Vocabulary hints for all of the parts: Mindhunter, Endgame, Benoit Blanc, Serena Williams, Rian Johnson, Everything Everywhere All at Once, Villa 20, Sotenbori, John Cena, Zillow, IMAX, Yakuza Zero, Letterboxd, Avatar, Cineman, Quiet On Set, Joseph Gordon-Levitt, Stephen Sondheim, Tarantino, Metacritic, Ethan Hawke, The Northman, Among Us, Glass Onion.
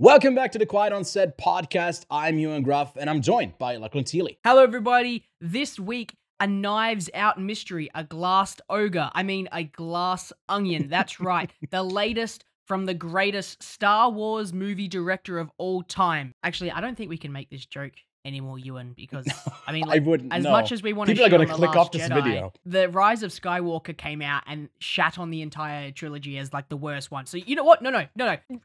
Welcome back to the Quiet On Set podcast. I'm Ewan Graf, and I'm joined by Lachlan Thiele. Hello, everybody. This week, a Knives Out mystery, a glassed ogre. I mean, a glass onion. That's right. The latest from the greatest Star Wars movie director of all time. Actually, I don't think we can make this joke anymore, Ewan, because I mean, like, much as we want to shit on The Last Jedi, The Rise of Skywalker came out and shat on the entire trilogy as like the worst one. So you know what? No.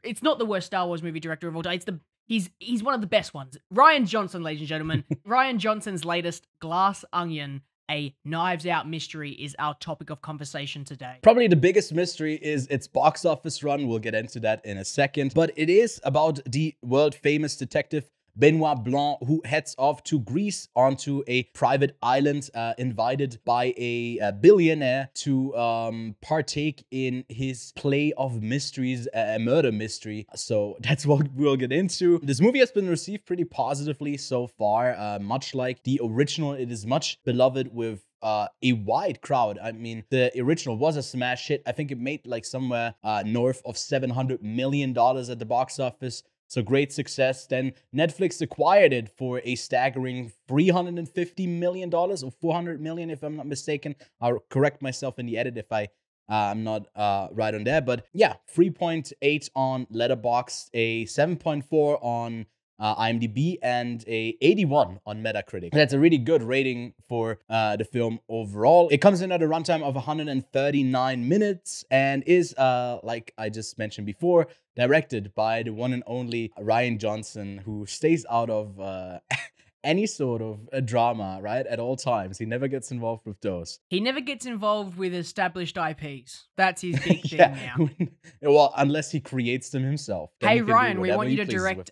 It's not the worst Star Wars movie director of all time. It's he's one of the best ones. Rian Johnson, ladies and gentlemen. Rian Johnson's latest Glass Onion, a Knives Out mystery, is our topic of conversation today. Probably the biggest mystery is its box office run. We'll get into that in a second, but it is about the world famous detective Benoit Blanc, who heads off to Greece onto a private island, invited by a billionaire to partake in his play of mysteries, a murder mystery. So that's what we'll get into. This movie has been received pretty positively so far. Much like the original, it is much beloved with a wide crowd. I mean, the original was a smash hit. I think it made like somewhere north of $700 million at the box office. So great success. Then Netflix acquired it for a staggering $350 million or $400 million, if I'm not mistaken. I'll correct myself in the edit if I'm not right on there. But yeah, 3.8 on Letterboxd, a 7.4 on IMDb, and a 81 on Metacritic. That's a really good rating for the film overall. It comes in at a runtime of 139 minutes and is, like I just mentioned before, directed by the one and only Rian Johnson, who stays out of any sort of drama, right? At all times. He never gets involved with those. He never gets involved with established IPs. That's his big thing now. Well, unless he creates them himself. Hey, Rian, we want you to direct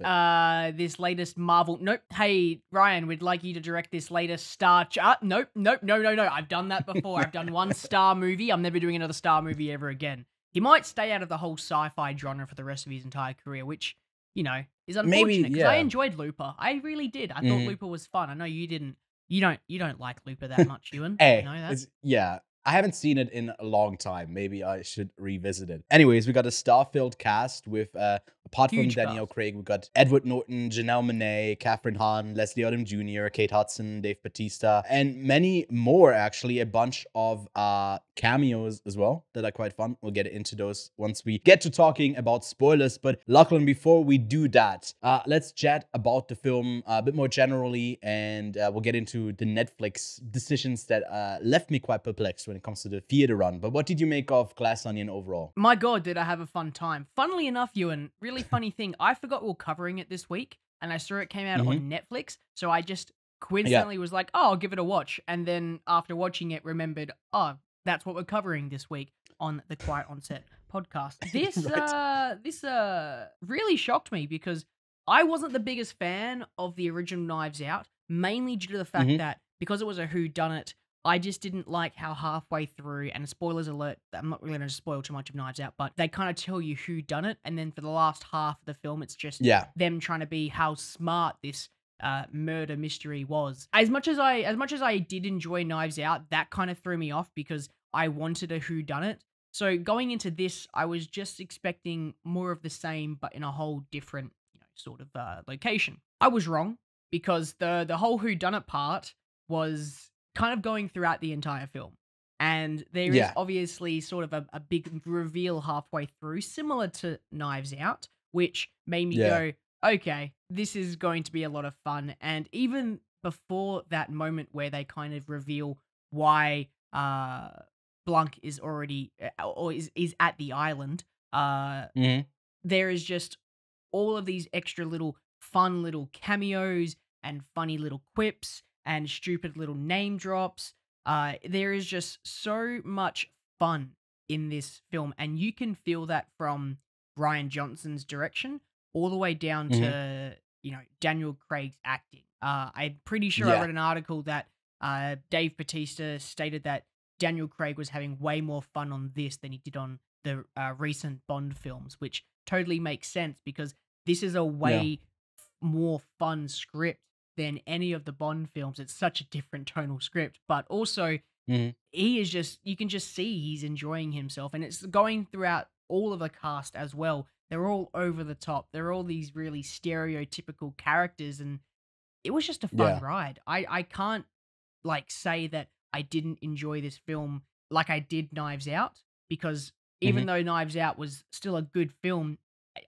this latest Marvel. Nope. Hey, Rian, we'd like you to direct this latest Star. Nope. I've done that before. I've done one Star movie. I'm never doing another Star movie ever again. He might stay out of the whole sci-fi genre for the rest of his entire career, which, you know, is unfortunate, because yeah. I enjoyed Looper. I really did. I thought Looper was fun. I know you didn't. You don't like Looper that much, Ewan. Hey, you know that? Yeah. I haven't seen it in a long time. Maybe I should revisit it. Anyways, we got a star-filled cast with, apart from Daniel Craig, we got Edward Norton, Janelle Monáe, Catherine Hahn, Leslie Odom Jr., Kate Hudson, Dave Bautista, and many more, actually. A bunch of cameos as well that are quite fun. We'll get into those once we get to talking about spoilers. But Lachlan, before we do that, let's chat about the film a bit more generally, and we'll get into the Netflix decisions that left me quite perplexed when it comes to the theater run. But what did you make of Glass Onion overall? My God, did I have a fun time. Funnily enough, Ewan, really funny thing, I forgot we were covering it this week, and I saw it came out on Netflix, so I just coincidentally was like, oh, I'll give it a watch. And then after watching it, remembered, oh, that's what we're covering this week on the Quiet On Set podcast. This, this really shocked me, because I wasn't the biggest fan of the original Knives Out, mainly due to the fact that because it was a whodunit, I just didn't like how halfway through, and spoilers alert, I'm not really going to spoil too much of Knives Out, but they kind of tell you who done it, and then for the last half of the film, it's just them trying to be how smart this murder mystery was. As much as I did enjoy Knives Out, that kind of threw me off, because I wanted a whodunit. So going into this, I was just expecting more of the same, but in a whole different, you know, sort of location. I was wrong, because the whole whodunit part was kind of going throughout the entire film, and there is obviously sort of a big reveal halfway through, similar to Knives Out, which made me go, okay, this is going to be a lot of fun. And even before that moment where they kind of reveal why Blanc is already or is at the island, there is just all of these extra little fun little cameos and funny little quips and stupid little name drops. There is just so much fun in this film, and you can feel that from Rian Johnson's direction all the way down to, you know, Daniel Craig's acting. I'm pretty sure I read an article that Dave Bautista stated that Daniel Craig was having way more fun on this than he did on the recent Bond films, which totally makes sense, because this is a way more fun script than any of the Bond films. It's such a different tonal script, but also he is just, you can just see he's enjoying himself, and it's going throughout all of the cast as well. They're all over the top. They're all these really stereotypical characters, and it was just a fun ride. I can't like say that I didn't enjoy this film like I did Knives Out, because even though Knives Out was still a good film,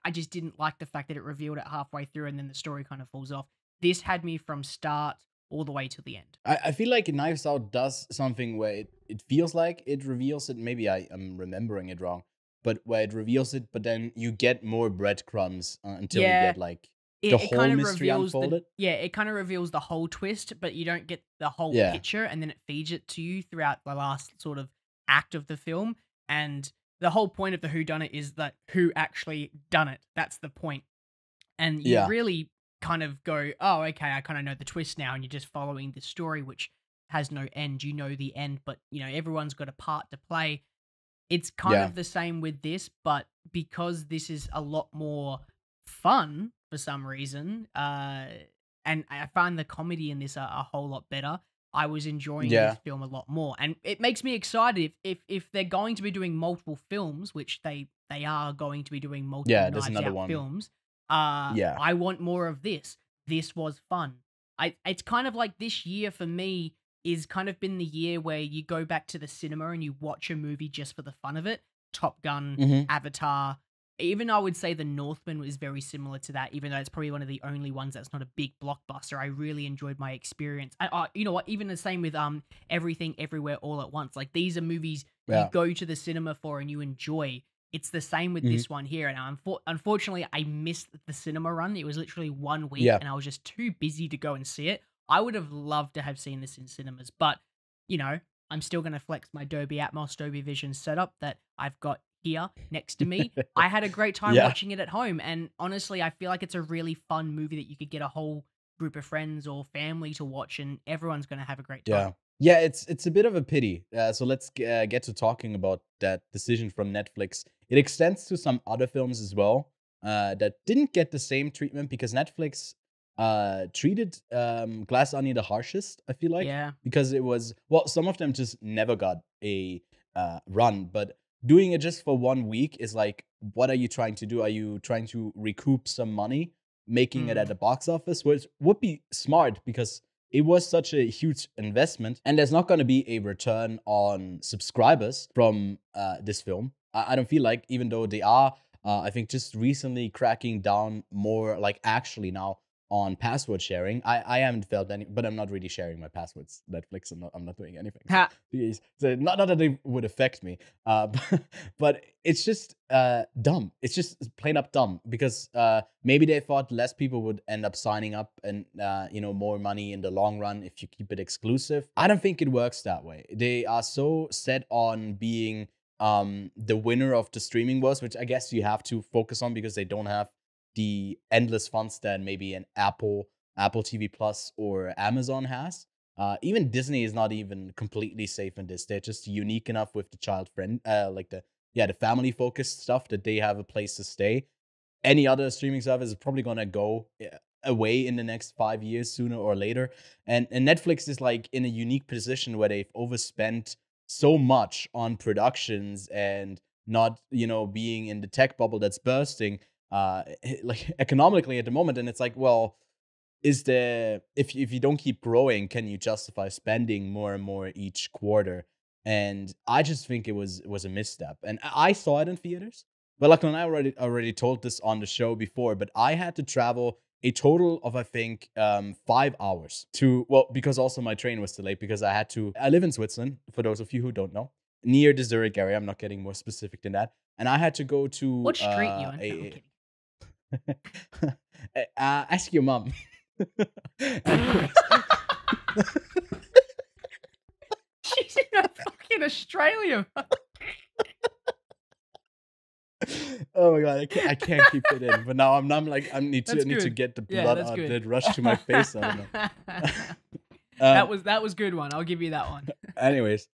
I just didn't like the fact that it revealed it halfway through and then the story kind of falls off. This had me from start all the way to the end. I feel like Knives Out does something where it feels like it reveals it. Maybe I am remembering it wrong, but where it reveals it, but then you get more breadcrumbs until you get like the whole mystery unfolded. It kind of reveals the whole twist, but you don't get the whole picture, and then it feeds it to you throughout the last sort of act of the film. And the whole point of the whodunit is that who actually done it. That's the point. And you really kind of go, oh, okay, I kind of know the twist now, and you're just following the story, which has no end. You know the end, but, you know, everyone's got a part to play. It's kind of the same with this, but because this is a lot more fun for some reason, and I find the comedy in this a whole lot better, I was enjoying this film a lot more. And it makes me excited if they're going to be doing multiple films, which they are going to be doing multiple Knives Out films. I want more of this. This was fun. It's kind of like this year for me is kind of been the year where you go back to the cinema and you watch a movie just for the fun of it. Top Gun, Avatar, even I would say The Northman was very similar to that, even though it's probably one of the only ones that's not a big blockbuster. I really enjoyed my experience. You know what, even the same with Everything Everywhere All at Once. Like, these are movies you go to the cinema for and you enjoy. It's the same with this one here. And unfortunately, I missed the cinema run. It was literally 1 week and I was just too busy to go and see it. I would have loved to have seen this in cinemas, but, you know, I'm still going to flex my Dolby Atmos, Dolby Vision setup that I've got here next to me. I had a great time watching it at home. And honestly, I feel like it's a really fun movie that you could get a whole group of friends or family to watch, and everyone's going to have a great time. Yeah, it's a bit of a pity. So let's get to talking about that decision from Netflix. It extends to some other films as well that didn't get the same treatment, because Netflix treated Glass Onion the harshest, I feel like. Yeah. Because it was, well, some of them just never got a run, but doing it just for 1 week is like, what are you trying to do? Are you trying to recoup some money, making it at the box office? Which would be smart, because it was such a huge investment, and there's not going to be a return on subscribers from this film. I don't feel like, even though they are, I think, just recently cracking down more, like actually now, on password sharing. I haven't felt any, but I'm not really sharing my passwords. Netflix, I'm not doing anything. So not that they would affect me, but it's just dumb. It's just plain up dumb, because maybe they thought less people would end up signing up and, you know, more money in the long run if you keep it exclusive. I don't think it works that way. They are so set on being the winner of the streaming wars, which I guess you have to focus on, because they don't have the endless funds that maybe an Apple TV Plus or Amazon has. Even Disney is not even completely safe in this. They're just unique enough with the the family focused stuff that they have a place to stay. Any other streaming service is probably gonna go away in the next 5 years, sooner or later. And Netflix is like in a unique position where they've overspent so much on productions and not, you know, being in the tech bubble that's bursting, like economically at the moment. And it's like, well, if you don't keep growing, can you justify spending more and more each quarter? And I just think it was a misstep. And I saw it in theaters, but Lachlan, I already told this on the show before, but I had to travel a total of, I think, 5 hours because also my train was delayed, because I live in Switzerland, for those of you who don't know, near the Zurich area. I'm not getting more specific than that. And I had to go to what street you on? Ask your mom. She's in fucking Australia. Oh my god, I can't keep it in. But now I'm like, I need to get the blood out that rushed to my face. I don't know. That was good one. I'll give you that one. Anyways,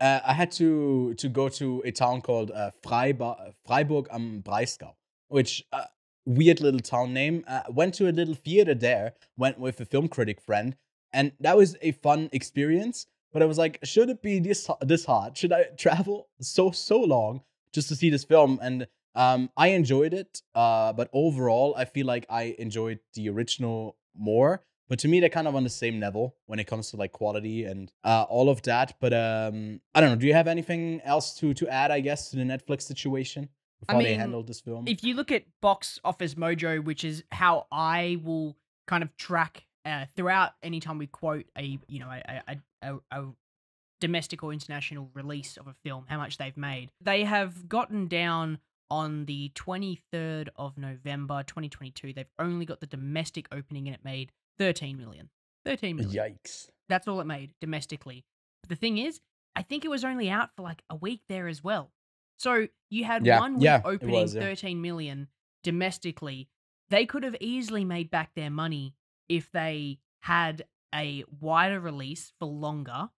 I had to go to a town called Freiburg am Breisgau, which. Weird little town name. Went to a little theater there, went with a film critic friend, and that was a fun experience. But I was like, should it be this hard? Should I travel so long just to see this film? And I enjoyed it, but overall, I feel like I enjoyed the original more. But to me, they're kind of on the same level when it comes to like quality and all of that. But I don't know. Do you have anything else to add, I guess, to the Netflix situation? Before they handled this film? If you look at Box Office Mojo, which is how I will kind of track throughout any time we quote a, you know, a domestic or international release of a film, how much they've made. They have gotten down on the 23rd of November, 2022. They've only got the domestic opening and it made 13 million. 13 million. Yikes. That's all it made domestically. But the thing is, I think it was only out for like a week there as well. So you had 1 week opening 13 million domestically. They could have easily made back their money if they had a wider release for longer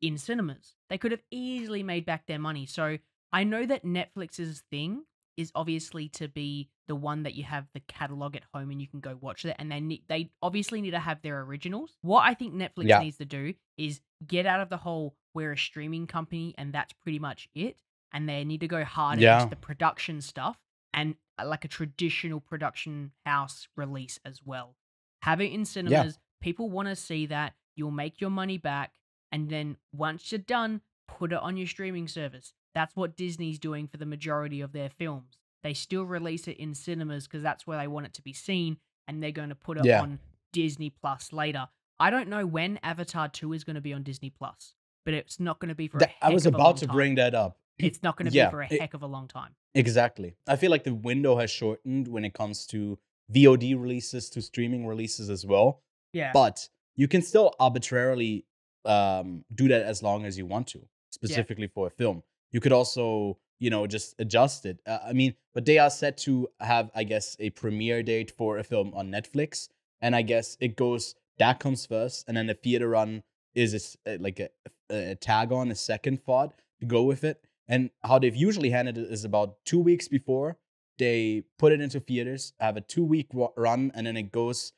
in cinemas. They could have easily made back their money. So I know that Netflix's thing is obviously to be the one that you have the catalog at home and you can go watch it. And they obviously need to have their originals. What I think Netflix needs to do is get out of the whole we're a streaming company and that's pretty much it. And they need to go harder into the production stuff and like a traditional production house release as well. Have it in cinemas. Yeah. People want to see that. You'll make your money back. And then once you're done, put it on your streaming service. That's what Disney's doing for the majority of their films. They still release it in cinemas because that's where they want it to be seen. And they're going to put it on Disney Plus later. I don't know when Avatar 2 is going to be on Disney Plus, but it's not going to be for a heck of a long time. I was about to bring that up. It's not going to be for a heck of a long time. Exactly. I feel like the window has shortened when it comes to VOD releases to streaming releases as well. Yeah. But you can still arbitrarily do that as long as you want to, specifically for a film. You could also, you know, just adjust it. I mean, but they are set to have, I guess, a premiere date for a film on Netflix. And I guess it goes, that comes first. And then the theater run is a tag on, a second thought to go with it. And how they've usually handled it is about 2 weeks before they put it into theaters, have a 2 week run, and then it goes,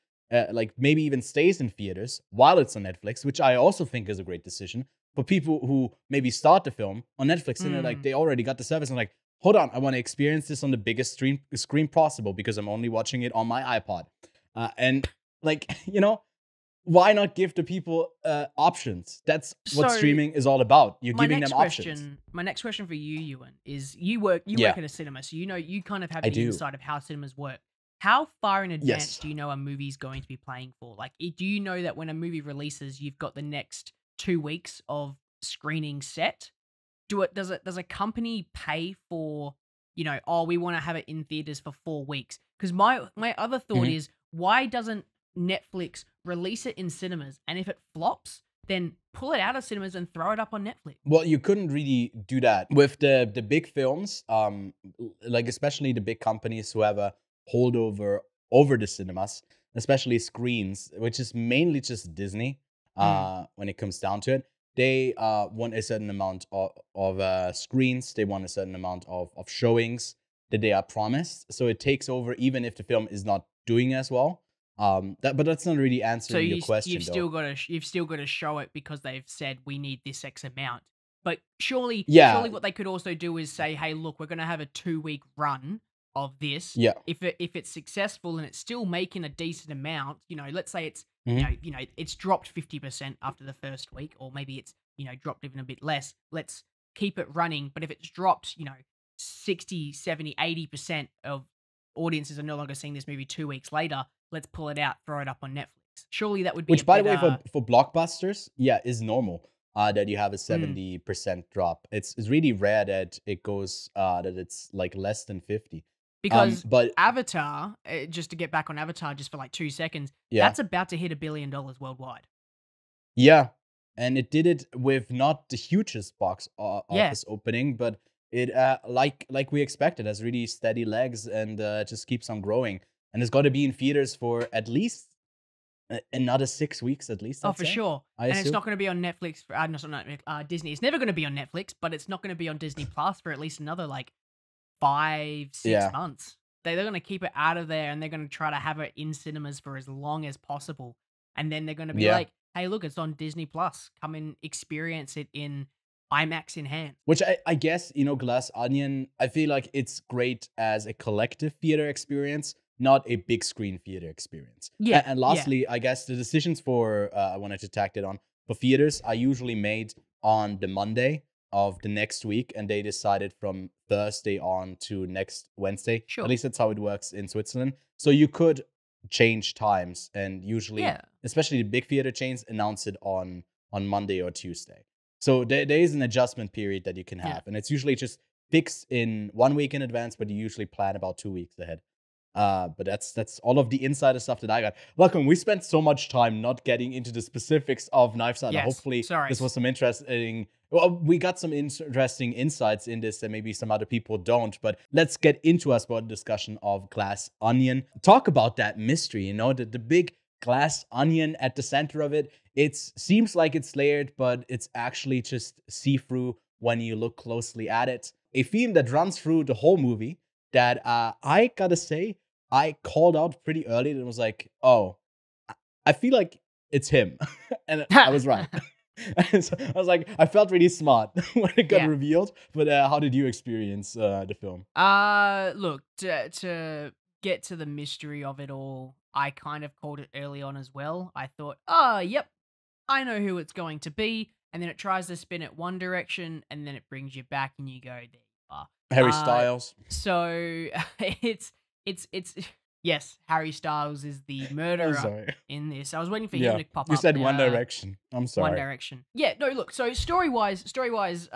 like maybe even stays in theaters while it's on Netflix, which I also think is a great decision for people who maybe start the film on Netflix and they're like, they already got the service. And like, hold on, I want to experience this on the biggest screen possible because I'm only watching it on my iPod. And like, you know, why not give the people options? That's what streaming is all about. You're giving them options. My next question for you, Ewan, is you work at a cinema, so you know you kind of have the insight of how cinemas work. How far in advance do you know a movie's going to be playing for? Like, do you know that when a movie releases, you've got the next 2 weeks of screening set? Does a company pay for, you know, oh, we want to have it in theaters for 4 weeks? Because my other thought is, why doesn't Netflix release it in cinemas, and if it flops, then pull it out of cinemas and throw it up on Netflix? Well, you couldn't really do that with the big films, like especially the big companies who have a holdover over the cinemas, especially screens, which is mainly just Disney. When it comes down to it, they want a certain amount of screens. They want a certain amount of showings that they are promised. So it takes over even if the film is not doing as well. But that's not really answering your question. You've still got to show it because they've said we need this X amount. But surely what they could also do is say, hey, look, we're going to have a 2 week run of this. Yeah. If it's successful and it's still making a decent amount, you know, let's say it's you know it's dropped 50% after the first week, or maybe it's, you know, dropped even a bit less. Let's keep it running. But if it's dropped, you know, 60, 70, 80% of audiences are no longer seeing this movie 2 weeks later, let's pull it out, throw it up on Netflix. Surely that would be Which, by the way, for blockbusters, is normal that you have a 70% drop. It's really rare that it goes, that it's like less than 50. Because Avatar, just to get back on Avatar just for like 2 seconds, that's about to hit $1 billion worldwide. Yeah, and it did it with not the hugest box office opening, but it, like we expected, has really steady legs and just keeps on growing. And it's got to be in theaters for at least another 6 weeks, at least. I'd say. Sure. And it's not going to be on Netflix, Disney. It's never going to be on Netflix, but it's not going to be on Disney Plus for at least another like 5-6 months. They're going to keep it out of there and they're going to try to have it in cinemas for as long as possible. And then they're going to be like, hey, look, it's on Disney Plus. Come and experience it in IMAX in hand. Which I guess, you know, Glass Onion, I feel like it's great as a collective theater experience, not a big screen theater experience. Yeah. And lastly, yeah, I guess the decisions for, I wanted to tack that on, for theaters are usually made on the Monday of the next week, and they decided from Thursday on to next Wednesday. Sure. At least that's how it works in Switzerland. So you could change times, and usually, yeah, especially the big theater chains announce it on Monday or Tuesday. So there is an adjustment period that you can have, yeah, and it's usually just fixed in 1 week in advance, but you usually plan about 2 weeks ahead. But that's all of the insider stuff that I got. Welcome. We spent so much time not getting into the specifics of Knives Out. Yes, hopefully this was some interesting. Well, we got some interesting insights in this that maybe some other people don't. But let's get into our sport discussion of Glass Onion. Talk about that mystery. You know, the big glass onion at the center of it. It seems like it's layered, but it's actually just see-through when you look closely at it. A theme that runs through the whole movie that I gotta say, I called out pretty early and was like, oh, I feel like it's him. And I was right. So I was like, I felt really smart when it got, yeah, revealed. But how did you experience the film? Look, to get to the mystery of it all, I kind of called it early on as well. I thought, oh, yep, I know who it's going to be. And then it tries to spin it one direction, and then it brings you back and you go, there you are. Harry Styles. So it's yes, Harry Styles is the murderer in this. I was waiting for him to pop up. You said One Direction. I'm sorry. One Direction. Yeah, no, look, so story-wise, there's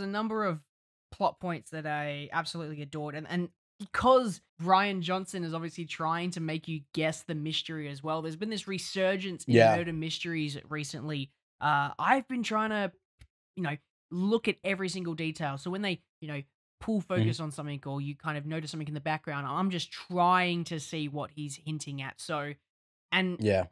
a number of plot points that I absolutely adored. And because Rian Johnson is obviously trying to make you guess the mystery as well, there's been this resurgence in murder mysteries recently. I've been trying to, you know, look at every single detail. So when they, you know, pull focus on something, or you kind of notice something in the background, I'm just trying to see what he's hinting at. So, and yeah,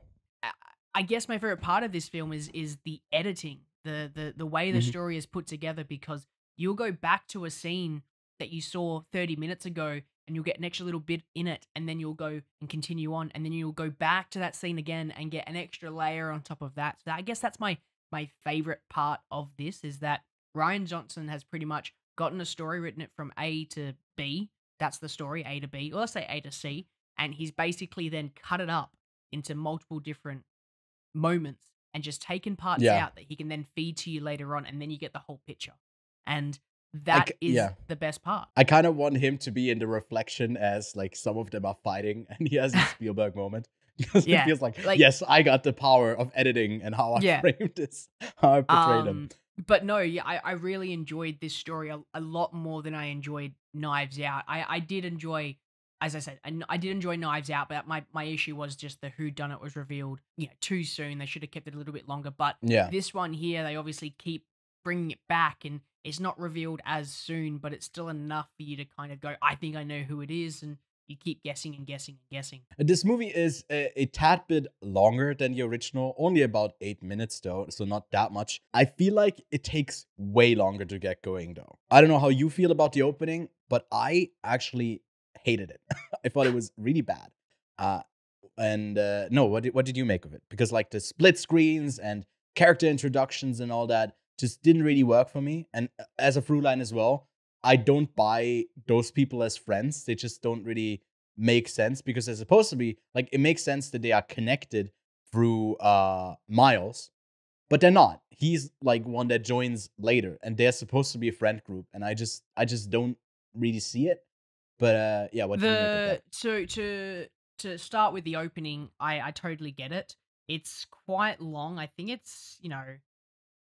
I guess my favorite part of this film is the editing, the way the story is put together, because you'll go back to a scene that you saw 30 minutes ago and you'll get an extra little bit in it, and then you'll go and continue on, and then you'll go back to that scene again and get an extra layer on top of that. So I guess that's my favorite part of this, is that Rian Johnson has pretty much gotten a story, written it from A to B. That's the story, A to B, or let's say A to C. And he's basically then cut it up into multiple different moments and just taken parts out that he can then feed to you later on. And then you get the whole picture. And that is the best part. I kind of want him to be in the reflection as like some of them are fighting and he has a Spielberg moment. Because it feels like, yes, I got the power of editing and how I framed this, how I portrayed him. But no, yeah, I really enjoyed this story a lot more than I enjoyed Knives Out. I did enjoy, as I said, I did enjoy Knives Out, but my issue was just the whodunit was revealed, you know, too soon. They should have kept it a little bit longer. But this one here, they obviously keep bringing it back, and it's not revealed as soon, but it's still enough for you to kind of go, I think I know who it is, and you keep guessing and guessing and guessing. This movie is a tad bit longer than the original, only about 8 minutes though, so not that much. I feel like it takes way longer to get going though. I don't know how you feel about the opening, but I actually hated it. I thought it was really bad. No, what did you make of it? Because like the split screens and character introductions and all that just didn't really work for me. And as a through line as well, I don't buy those people as friends. They just don't really make sense, because they're supposed to be, like, it makes sense that they are connected through Miles, but they're not. He's like one that joins later, and they're supposed to be a friend group, and I just don't really see it. But what do you make of that? So to start with the opening, I totally get it. It's quite long. I think it's, you know,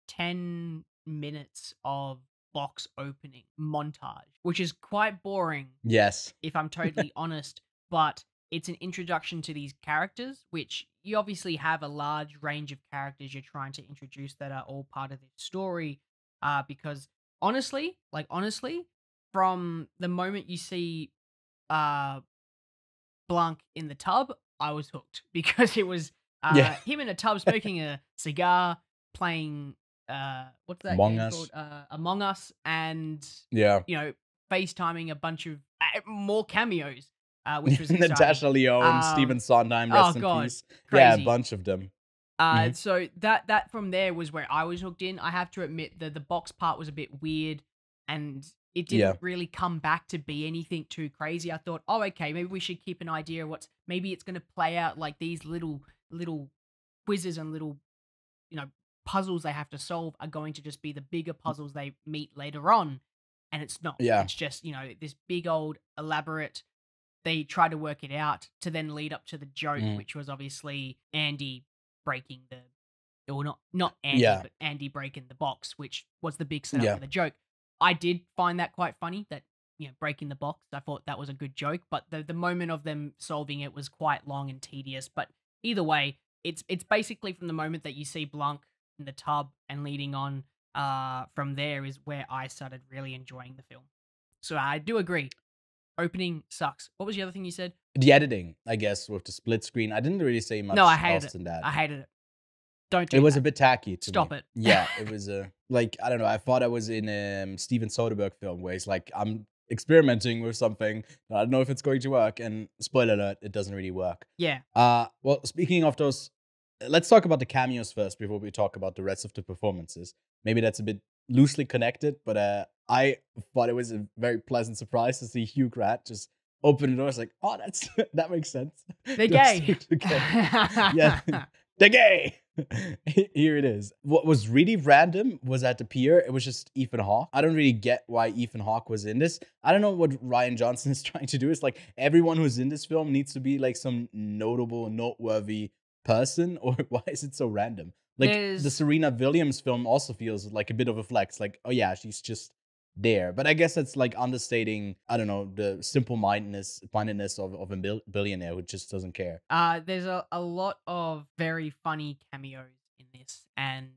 10 minutes of box opening montage, which is quite boring, yes, if I'm totally honest, but it's an introduction to these characters, which you obviously have a large range of characters you're trying to introduce that are all part of this story, because honestly from the moment you see Blanc in the tub, I was hooked, because it was him in a tub smoking a cigar, playing what's that game called? Among Us, and you know, FaceTiming a bunch of more cameos, which was Natasha Lyonne, Stephen Sondheim, rest in peace. Crazy. Yeah, a bunch of them. So that from there was where I was hooked in. I have to admit that the box part was a bit weird, and it didn't really come back to be anything too crazy. I thought, oh, okay, maybe we should keep an idea of what's, maybe it's going to play out like these little quizzes and little, you know, puzzles they have to solve are going to just be the bigger puzzles they meet later on. And it's not, it's just, you know, this big old elaborate, they try to work it out to then lead up to the joke, which was obviously Andy breaking the, or not Andy, but Andy breaking the box, which was the big setup for the joke. I did find that quite funny, that, you know, breaking the box. I thought that was a good joke, but the moment of them solving it was quite long and tedious. But either way, it's basically from the moment that you see Blanc in the tub and leading on from there is where I started really enjoying the film. So I do agree. Opening sucks. What was the other thing you said? The editing, I guess, with the split screen. I didn't really say much else than that. I hated it. Don't do it. It was a bit tacky to me. Stop it. Yeah, it was like, I don't know. I thought I was in a Steven Soderbergh film where he's like, I'm experimenting with something. I don't know if it's going to work. And spoiler alert, it doesn't really work. Yeah. Well, speaking of those, let's talk about the cameos first before we talk about the rest of the performances. Maybe that's a bit loosely connected, but I thought it was a very pleasant surprise to see Hugh Grant just open the door. It's like, oh, that makes sense. They're gay. Yeah. They're gay. Here it is. What was really random was at the pier, it was just Ethan Hawke. I don't really get why Ethan Hawke was in this. I don't know what Rian Johnson is trying to do. It's like everyone who's in this film needs to be like some notable, noteworthy person, or why is it so random? Like the Serena Williams film also feels like a bit of a flex. Like, oh yeah, she's just there. But I guess that's like understating, I don't know, the simple-mindedness of a billionaire who just doesn't care. There's a lot of very funny cameos in this. And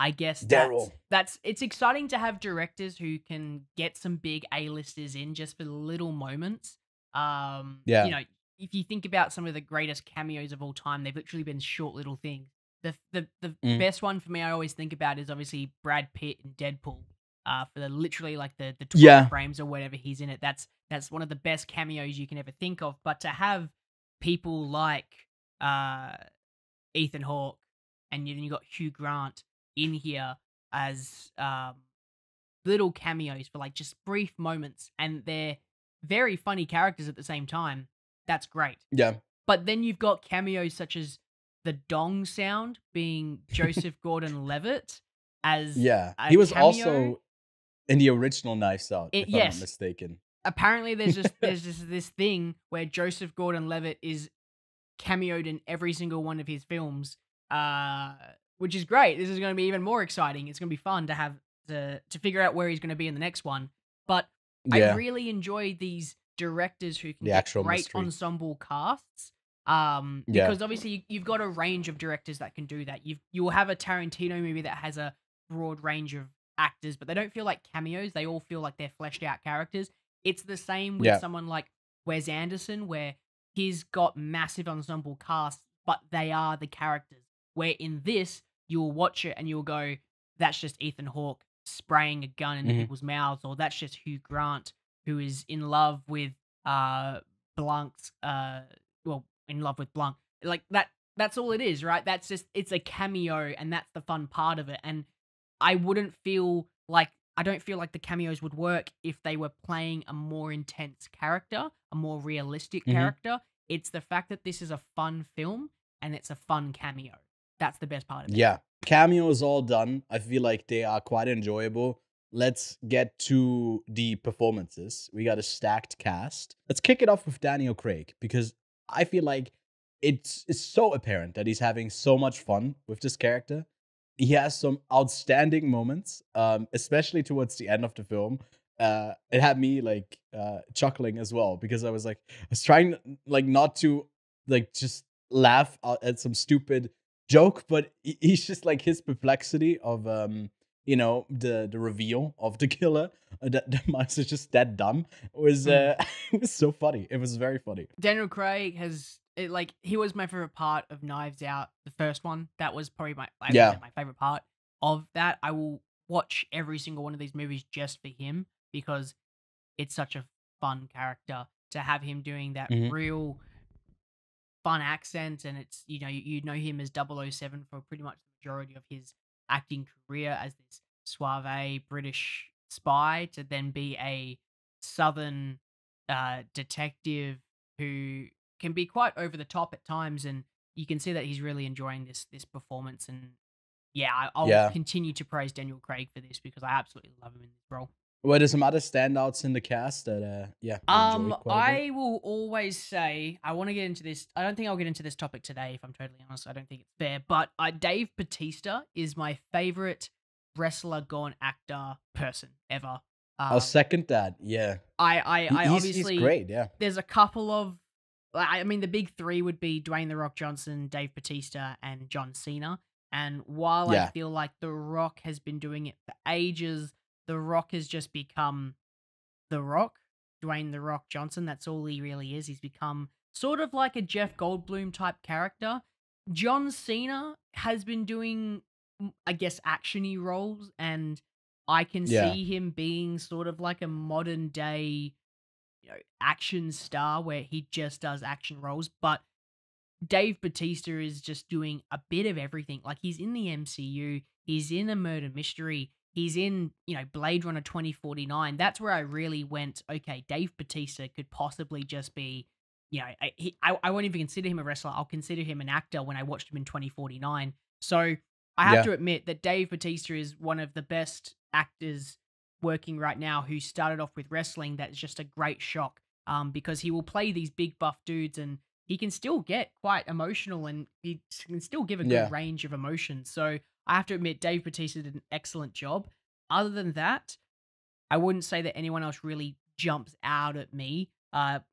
I guess it's exciting to have directors who can get some big A-listers in just for little moments. You know, if you think about some of the greatest cameos of all time, they've literally been short little things. The best one for me I always think about is obviously Brad Pitt in Deadpool. For the literally like the 12 frames or whatever he's in it. That's one of the best cameos you can ever think of. But to have people like Ethan Hawke, and then you got Hugh Grant in here as little cameos for like just brief moments, and they're very funny characters at the same time. That's great. Yeah. But then you've got cameos such as the dong sound being Joseph Gordon-Levitt as he was cameo. Also in the original Knives Out, if I'm not mistaken. Apparently there's just this thing where Joseph Gordon-Levitt is cameoed in every single one of his films, which is great. This is going to be even more exciting. It's going to be fun to have to figure out where he's going to be in the next one. But I really enjoy these directors who can get great ensemble casts. Because obviously you've got a range of directors that can do that. You'll have a Tarantino movie that has a broad range of actors, but they don't feel like cameos. They all feel like they're fleshed out characters. It's the same with someone like Wes Anderson, where he's got massive ensemble casts, but they are the characters. Where in this, you'll watch it and you'll go, that's just Ethan Hawke spraying a gun into people's mouths, or that's just Hugh Grant, who is in love with Blanc. Like that's all it is, right? That's just, it's a cameo, and that's the fun part of it. And I don't feel like the cameos would work if they were playing a more intense character, a more realistic character. It's the fact that this is a fun film and it's a fun cameo. That's the best part of it. Yeah. Cameos all done. I feel like they are quite enjoyable. Let's get to the performances. We got a stacked cast. Let's kick it off with Daniel Craig, because I feel like it's so apparent that he's having so much fun with this character. He has some outstanding moments, especially towards the end of the film. It had me like chuckling as well, because I was trying like not to like just laugh at some stupid joke, but he's just like, his perplexity of you know, the reveal of the killer, that monster's just that dumb, it was so funny. It was very funny. Daniel Craig he was my favorite part of Knives Out, the first one. That was probably my favorite part of that. I will watch every single one of these movies just for him, because it's such a fun character to have him doing that real fun accent, and it's, you know him as 007 for pretty much the majority of his acting career as this suave British spy, to then be a southern detective who can be quite over the top at times, and you can see that he's really enjoying this performance. And I'll continue to praise Daniel Craig for this because I absolutely love him in this role. Were there some other standouts in the cast that I will always say, I want to get into this. I don't think I'll get into this topic today, if I'm totally honest. I don't think it's fair, but Dave Bautista is my favorite wrestler gone actor person ever. I'll second that. Yeah. He's great. Yeah. There's a couple of, the big three would be Dwayne "The Rock" Johnson, Dave Bautista, and John Cena. And while I feel like The Rock has been doing it for ages, The Rock has just become The Rock, Dwayne "The Rock" Johnson. That's all he really is. He's become sort of like a Jeff Goldblum type character. John Cena has been doing, I guess, action-y roles, and I can see him being sort of like a modern day, action star where he just does action roles. But Dave Bautista is just doing a bit of everything. Like, he's in the MCU, he's in a murder mystery, he's in, Blade Runner 2049. That's where I really went, okay, Dave Bautista could possibly just be, I won't even consider him a wrestler. I'll consider him an actor when I watched him in 2049. So I have to admit that Dave Bautista is one of the best actors working right now who started off with wrestling. That's just a great shock because he will play these big buff dudes and he can still get quite emotional and he can still give a good range of emotions. So I have to admit, Dave Bautista did an excellent job. Other than that, I wouldn't say that anyone else really jumps out at me.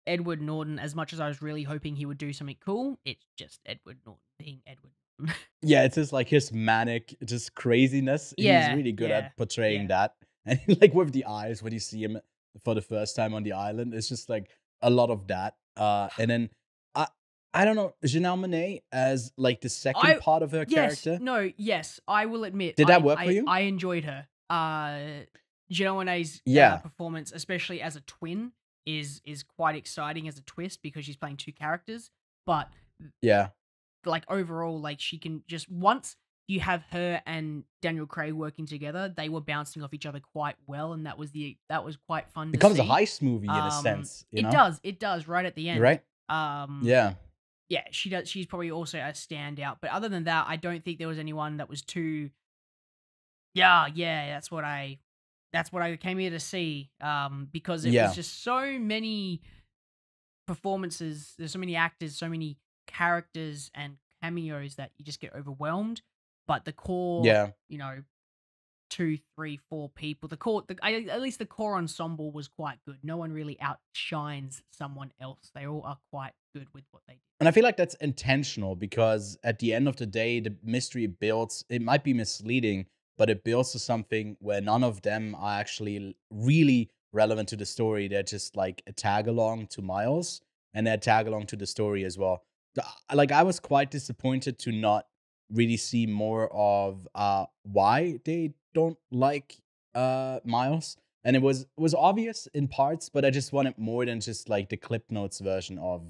Edward Norton, as much as I was really hoping he would do something cool, it's just Edward Norton being Edward. Yeah, it's just like his manic, just craziness. Yeah, he's really good at portraying that. And like with the eyes, when you see him for the first time on the island, it's just like a lot of that. And then I don't know, Janelle Monáe as like the second part of her character. Yes, I will admit. Did that work for you? I enjoyed her. Janelle Monáe's performance, especially as a twin, is quite exciting as a twist because she's playing two characters. But like overall, like she can just, once you have her and Daniel Craig working together, they were bouncing off each other quite well, and that was quite fun. It becomes a heist movie in a sense. It does right at the end, right? She does. She's probably also a standout, but other than that, I don't think there was anyone that was too. That's what I came here to see. Because it was just so many performances. There's so many actors, so many characters and cameos that you just get overwhelmed. But the core, 2, 3, 4 people, at least the core ensemble was quite good. No one really outshines someone else. They all are quite good with what they do. And I feel like that's intentional because at the end of the day, the mystery builds, it might be misleading, but it builds to something where none of them are actually really relevant to the story. They're just like a tag along to Miles and they're tag along to the story as well. Like, I was quite disappointed to not really see more of why they don't like Miles, and it was obvious in parts, but I just wanted more than just like the clip notes version of,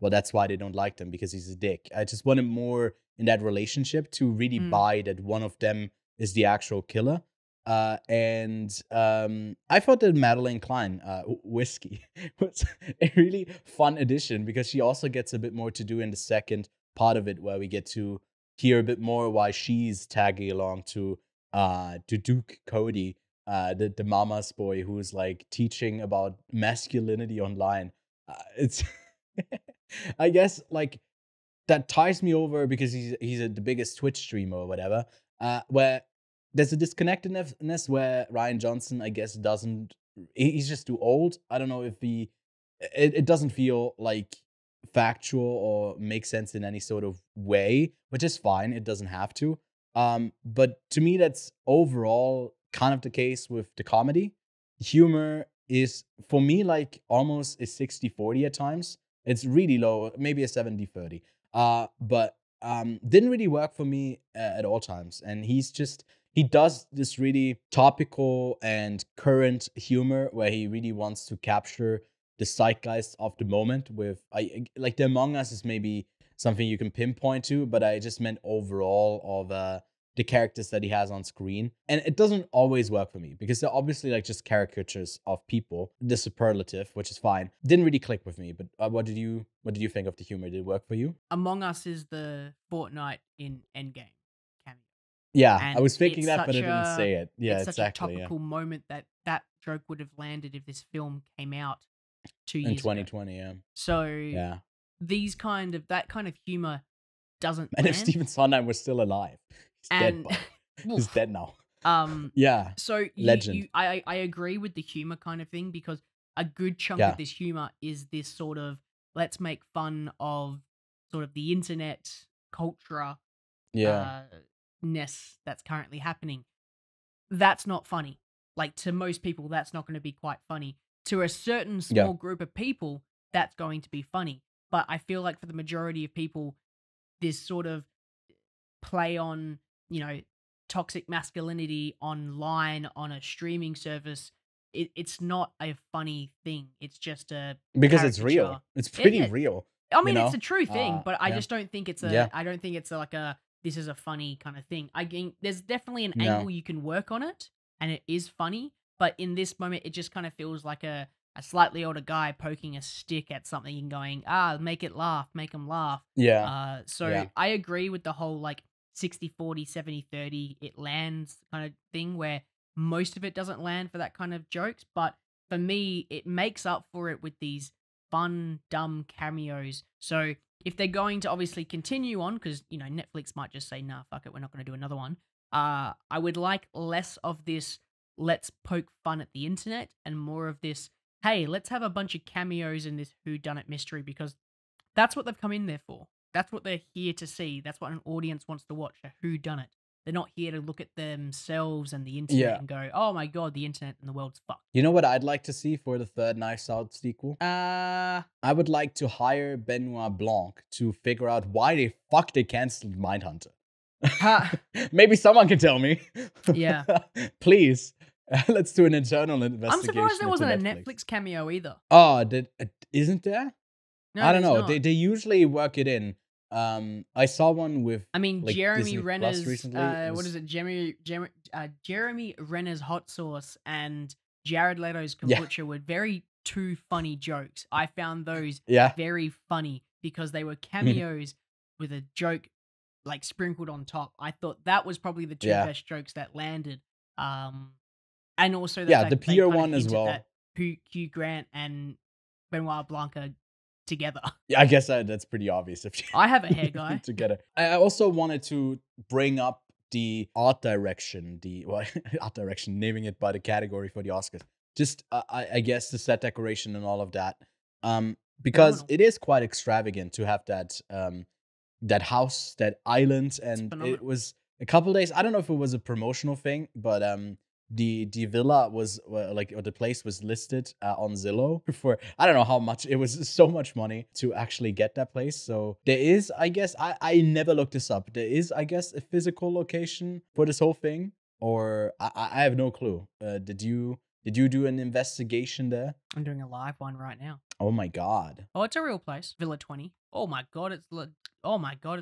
well, that's why they don't like them because he's a dick. I just wanted more in that relationship to really buy that one of them is the actual killer. I thought that Madeleine Klein, Whiskey, was a really fun addition because she also gets a bit more to do in the second part of it, where we get to hear a bit more why she's tagging along to Duke Cody, the mama's boy who's like teaching about masculinity online. It's I guess like that ties me over because he's the biggest Twitch streamer or whatever, where there's a disconnectedness where Rian Johnson, I guess, doesn't. He's just too old. I don't know if he. It doesn't feel like factual or make sense in any sort of way, which is fine. It doesn't have to. But to me, that's overall kind of the case with the comedy. Humor is, for me, like almost a 60-40 at times. It's really low, maybe a 70-30. But didn't really work for me at all times. And he's just. He does this really topical and current humor where he really wants to capture the zeitgeist of the moment with, like the Among Us is maybe something you can pinpoint to, but I just meant overall of the characters that he has on screen. And it doesn't always work for me because they're obviously like just caricatures of people. The superlative, which is fine, didn't really click with me. But what did you think of the humor? Did it work for you? Among Us is the Fortnite in Endgame cameo. Yeah, and I was thinking that, but I didn't say it. Yeah, it's exactly. Such a topical moment that joke would have landed if this film came out 2 years in 2020. Ago. Yeah. So yeah, that kind of humor doesn't. And land. If Stephen Sondheim was still alive. He's dead now. Yeah. So legend. I agree with the humor kind of thing because a good chunk of this humor is this sort of let's make fun of sort of the internet culture ness that's currently happening. That's not funny. Like to most people, that's not going to be quite funny. To a certain small group of people, that's going to be funny. But I feel like for the majority of people, this sort of play on toxic masculinity online on a streaming service, it's not a funny thing. It's just a caricature. It's real. It's pretty real. I mean, it's a true thing, but I just don't think it's a. I don't think it's like a. This is a funny kind of thing. I think there's definitely an angle you can work on it, and it is funny. But in this moment, it just kind of feels like a slightly older guy poking a stick at something and going, make it laugh, make him laugh. Yeah. I agree with the whole 60-40, 70-30, it lands kind of thing where most of it doesn't land for that kind of jokes. But for me, it makes up for it with these fun, dumb cameos. So if they're going to obviously continue on, because, Netflix might just say, nah, fuck it, we're not going to do another one. I would like less of this, let's poke fun at the internet, and more of this, hey, let's have a bunch of cameos in this whodunit mystery, because that's what they've come in there for. That's what they're here to see. That's what an audience wants to watch, a whodunit. They're not here to look at themselves and the internet and go, oh my God, the internet and the world's fucked. You know what I'd like to see for the third Knives Out sequel? I would like to hire Benoit Blanc to figure out why the fuck they canceled Mindhunter. Maybe someone can tell me. Yeah. Please. Let's do an internal investigation. I'm surprised there wasn't a Netflix cameo either. Oh, isn't there? No, I don't know. They usually work it in. I saw one with. I mean, Jeremy Renner's. What is it? Jeremy Renner's hot sauce and Jared Leto's kombucha were two funny jokes. I found those very funny because they were cameos with a joke sprinkled on top. I thought that was probably the two best jokes that landed. And also that the pure one as well. That Hugh Grant and Benoit Blanc together. Yeah, I guess that's pretty obvious. If I have a hair guy together. I also wanted to bring up the art direction. Art direction, naming it by the category for the Oscars. Just I guess the set decoration and all of that, because it is quite extravagant to have that that house, that island, and it was a couple days. I don't know if it was a promotional thing, but the villa was or the place was listed on Zillow for I don't know how much. It was so much money to actually get that place. So there is, I guess, I never looked this up. There is, I guess, a physical location for this whole thing, or I have no clue. Did you do an investigation there? I'm doing a live one right now. Oh my God. Oh, it's a real place, Villa 20. Oh my God, it's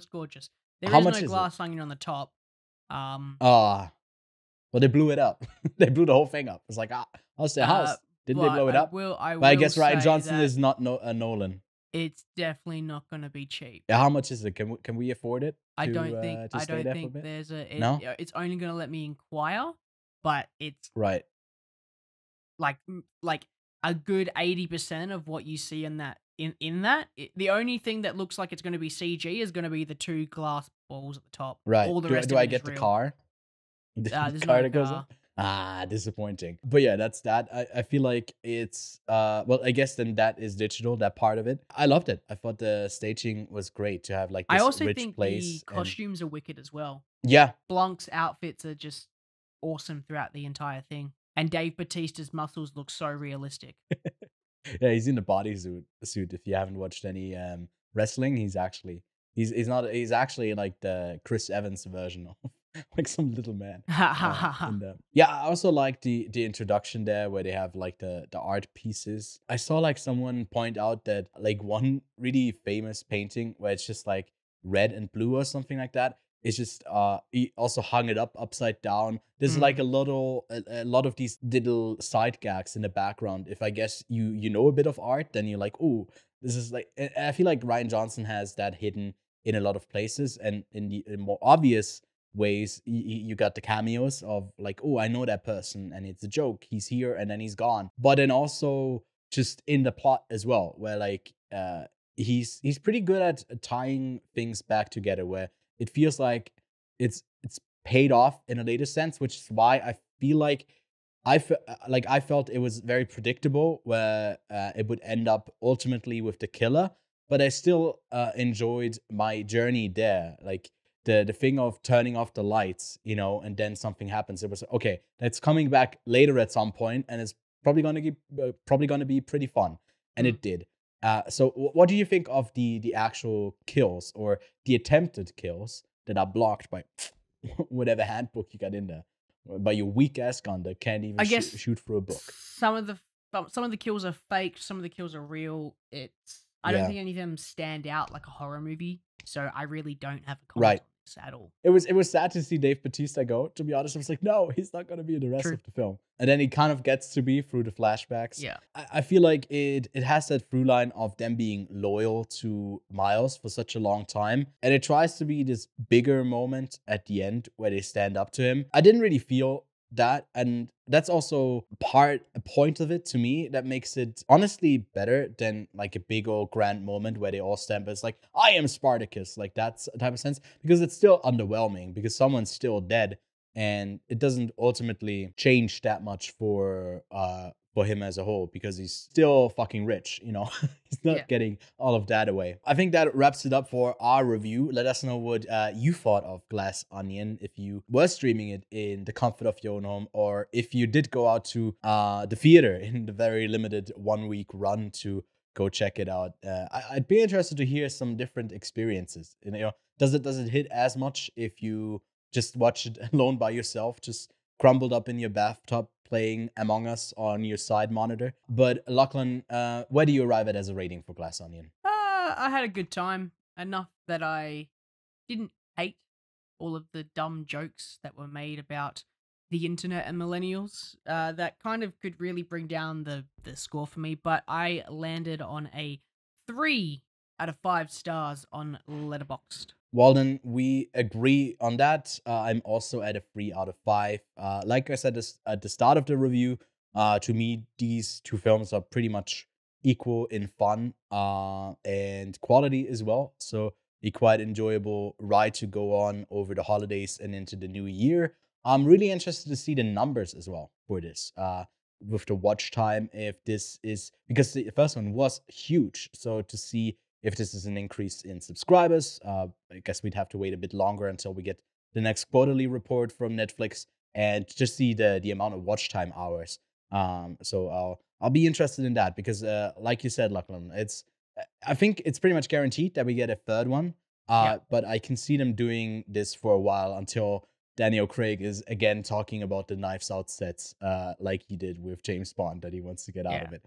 gorgeous. There is no glass onion on the top. Well, they blew it up. They blew the whole thing up. It's how's their house? Didn't they blow it up? But I guess Rian Johnson is not Nolan. It's definitely not going to be cheap. Yeah, how much is it? Can we afford it? I don't think there's a. No? It's only going to let me inquire, but it's right. Like a good 80% of what you see in that the only thing that looks like it's going to be CG is going to be the two glass balls at the top. Right. All the rest. Do I get the car? The car that goes up? Disappointing. But yeah, that's that. I feel like it's I guess then that is digital, that part of it. I loved it. I thought the staging was great to have this rich place. I also think the costumes are wicked as well. Yeah. Blanc's outfits are just awesome throughout the entire thing. And Dave Bautista's muscles look so realistic. Yeah, he's in a bodysuit. If you haven't watched any wrestling, he's actually the Chris Evans version of like some little man. Yeah, I also like the introduction there where they have like the art pieces. I saw like someone point out that like one really famous painting where it's just like red and blue or something like that. It's just he also hung it up upside down. There's like a lot of these little side gags in the background. If I guess you know a bit of art, then you're like, oh, this is like. I feel like Rian Johnson has that hidden in a lot of places, and in more obvious ways, you got the cameos of like, oh, I know that person, and it's a joke. He's here, and then he's gone. But then also just in the plot as well, where like he's pretty good at tying things back together. Where it feels like it's paid off in a later sense, which is why I feel like I felt it was very predictable where it would end up ultimately with the killer, but I still enjoyed my journey there. Like the thing of turning off the lights, you know, and then something happens. It was okay, that's coming back later at some point, and it's probably going to be pretty fun, and it did. So what do you think of the actual kills or the attempted kills that are blocked by whatever handbook you got in there, by your weak ass gun that can't even shoot through a book? Some of the kills are fake, some of the kills are real. I don't think any of them stand out like a horror movie, so I really don't have a comment on this at all. It was sad to see Dave Bautista go. To be honest, I was like, no, he's not going to be in the rest of the film. And then he kind of gets to be through the flashbacks. Yeah, I feel like it has that through line of them being loyal to Miles for such a long time. And it tries to be this bigger moment at the end where they stand up to him. I didn't really feel that. And that's also a point of it to me that makes it honestly better than like a big old grand moment where they all stand. But it's like, I am Spartacus. Like that's a type of sense, because it's still underwhelming because someone's still dead. And it doesn't ultimately change that much for him as a whole, because he's still fucking rich, you know. He's not getting all of that away. I think that wraps it up for our review. Let us know what you thought of Glass Onion if you were streaming it in the comfort of your own home, or if you did go out to the theater in the very limited one-week run to go check it out. I'd be interested to hear some different experiences. You know, does it hit as much if you just watch it alone by yourself, just crumbled up in your bathtub playing Among Us on your side monitor? But Lachlan, where do you arrive at as a rating for Glass Onion? I had a good time. Enough that I didn't hate all of the dumb jokes that were made about the internet and millennials. That kind of could really bring down the score for me. But I landed on a 3 out of 5 stars on Letterboxd. Well, then we agree on that. I'm also at a 3 out of 5. Like I said at the start of the review, to me, these two films are pretty much equal in fun and quality as well. So a quite enjoyable ride to go on over the holidays and into the new year. I'm really interested to see the numbers as well for this. With the watch time, if this is... Because the first one was huge. So to see... If this is an increase in subscribers, I guess we'd have to wait a bit longer until we get the next quarterly report from Netflix and just see the amount of watch time hours. So I'll be interested in that because, like you said, Lachlan, I think it's pretty much guaranteed that we get a third one. But I can see them doing this for a while until Daniel Craig is again talking about the Knives Out sets, like he did with James Bond, that he wants to get out of it.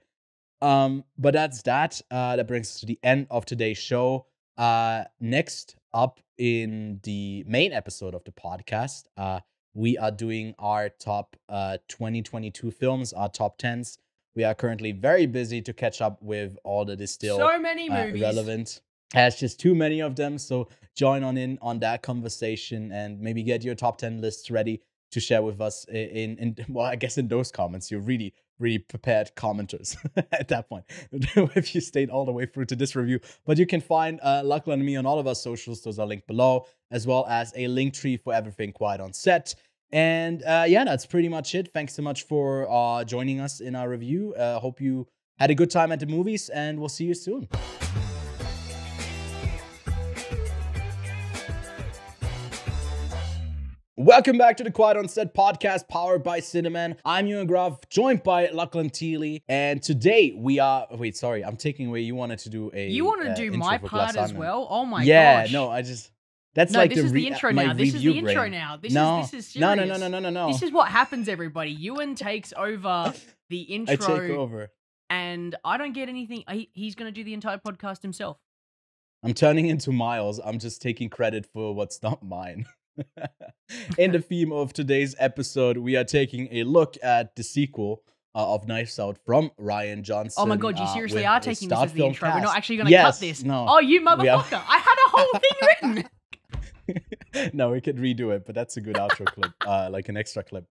But that's that. That brings us to the end of today's show. Next up in the main episode of the podcast, we are doing our top 2022 films, our top 10s. We are currently very busy to catch up with all that is still so many movies relevant. There's just too many of them. So join in on that conversation and maybe get your top 10 lists ready to share with us well, I guess in those comments, you're really prepared commenters at that point if you stayed all the way through to this review. But you can find Lachlan and me on all of our socials. Those are linked below, as well as a link tree for everything Quiet on Set. And yeah, that's pretty much it. Thanks so much for joining us in our review. Hope you had a good time at the movies, and we'll see you soon. Welcome back to the Quiet On Set podcast, powered by Cineman. I'm Ewan Graf, joined by Lachlan Thiele, and today we are... Wait, sorry, I'm taking away... You wanted to do my part as well? Oh my gosh. Yeah, no, I just... That's no, like this the, is the intro now. This is the intro now. This is serious. No. This is what happens, everybody. Ewan takes over the intro. I take over. And I don't get anything. He's going to do the entire podcast himself. I'm turning into Miles. I'm just taking credit for what's not mine. In the theme of today's episode, we are taking a look at the sequel of Knives Out from Rian Johnson. Oh my God, you seriously are taking this as the intro. Cast. We're not actually going to cut this. No. Oh, you motherfucker. I had a whole thing written. No, we could redo it, but that's a good outro clip, like an extra clip.